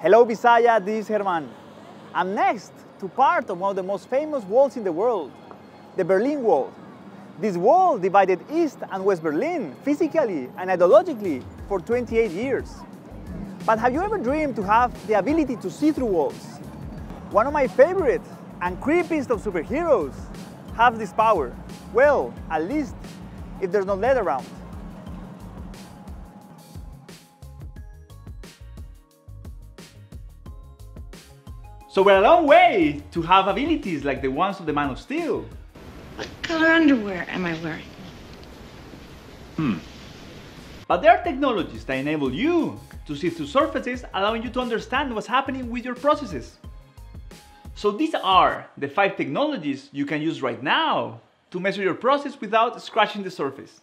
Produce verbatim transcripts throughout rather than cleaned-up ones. Hello Visaya, this is Herman. I'm next to part of one of the most famous walls in the world, the Berlin Wall. This wall divided East and West Berlin physically and ideologically for twenty-eight years. But have you ever dreamed to have the ability to see through walls? One of my favorite and creepiest of superheroes have this power. Well, at least if there's no lead around. So we're a long way to have abilities like the ones of the Man of Steel. What color underwear am I wearing? Hmm. But there are technologies that enable you to see through surfaces, allowing you to understand what's happening with your processes. So these are the five technologies you can use right now to measure your process without scratching the surface.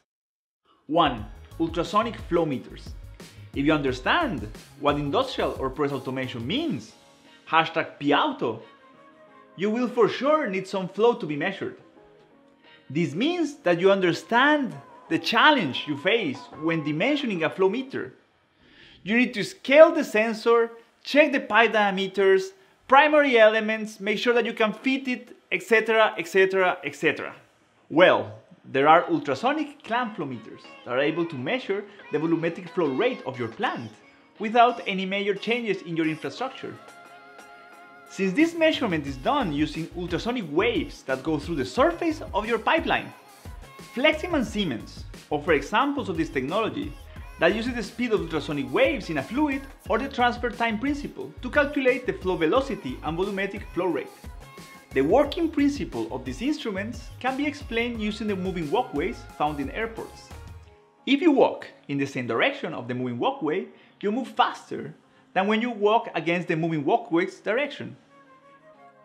One, ultrasonic flow meters. If you understand what industrial or process automation means, hashtag P-Auto, you will for sure need some flow to be measured. This means that you understand the challenge you face when dimensioning a flow meter. You need to scale the sensor, check the pipe diameters, primary elements, make sure that you can fit it, et cetera, et cetera, et cetera. Well, there are ultrasonic clamp flow meters that are able to measure the volumetric flow rate of your plant without any major changes in your infrastructure. Since this measurement is done using ultrasonic waves that go through the surface of your pipeline, Flexim and Siemens offer examples of this technology that uses the speed of ultrasonic waves in a fluid or the transfer time principle to calculate the flow velocity and volumetric flow rate. The working principle of these instruments can be explained using the moving walkways found in airports. If you walk in the same direction of the moving walkway, you move faster than when you walk against the moving walkway's direction.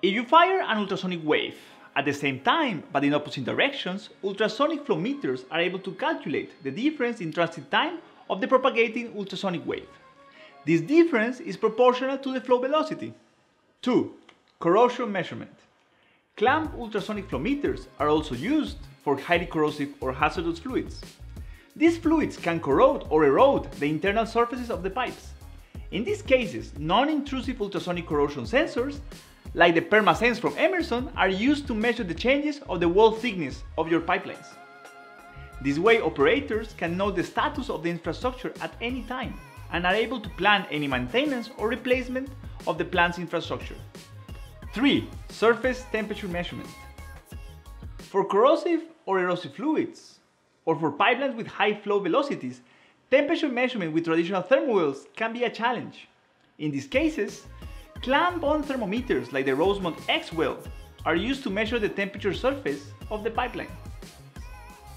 If you fire an ultrasonic wave at the same time but in opposite directions, ultrasonic flow meters are able to calculate the difference in transit time of the propagating ultrasonic wave. This difference is proportional to the flow velocity. Two. Corrosion measurement. Clamp ultrasonic flow meters are also used for highly corrosive or hazardous fluids. These fluids can corrode or erode the internal surfaces of the pipes. In these cases, non-intrusive ultrasonic corrosion sensors, like the Permasense from Emerson, are used to measure the changes of the wall thickness of your pipelines. This way, operators can know the status of the infrastructure at any time and are able to plan any maintenance or replacement of the plant's infrastructure. Three. Surface temperature measurement. For corrosive or erosive fluids, or for pipelines with high flow velocities, temperature measurement with traditional thermowells can be a challenge. In these cases, clamp-on thermometers like the Rosemount X-Weld are used to measure the temperature surface of the pipeline.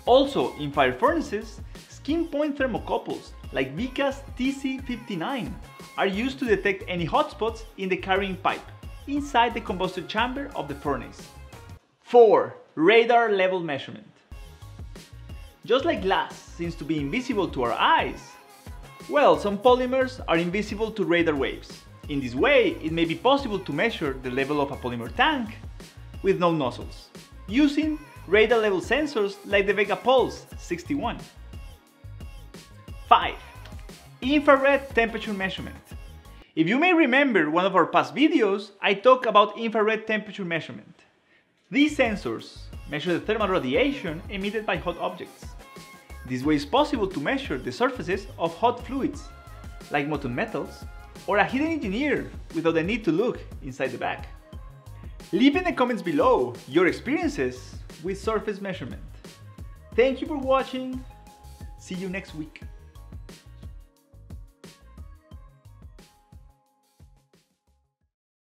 Also, in fire furnaces, skin point thermocouples like Vicas T C fifty-nine are used to detect any hotspots in the carrying pipe inside the combustion chamber of the furnace. Four. Radar level measurement. Just like glass seems to be invisible to our eyes, well, some polymers are invisible to radar waves. In this way, it may be possible to measure the level of a polymer tank with no nozzles, using radar level sensors like the Vega Pulse sixty-one. Five. Infrared temperature measurement. If you may remember one of our past videos, I talked about infrared temperature measurement. These sensors measure the thermal radiation emitted by hot objects. This way it's possible to measure the surfaces of hot fluids, like molten metals, or a hidden engineer without the need to look inside the bag. Leave in the comments below your experiences with surface measurement. Thank you for watching. See you next week.